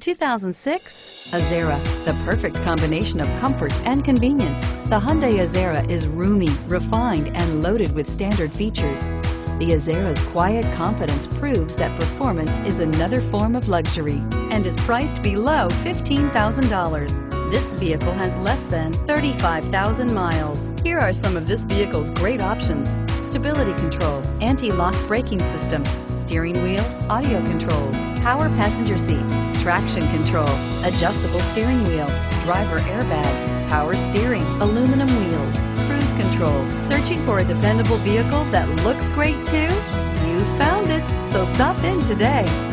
2006 Azera, the perfect combination of comfort and convenience. The Hyundai Azera is roomy, refined, and loaded with standard features. The Azera's quiet confidence proves that performance is another form of luxury and is priced below $15,000. This vehicle has less than 35,000 miles. Here are some of this vehicle's great options: stability control, anti-lock braking system, steering wheel audio controls, power passenger seat, traction control, adjustable steering wheel, driver airbag, power steering, aluminum wheels, cruise control. Searching for a dependable vehicle that looks great too? You found it, so stop in today.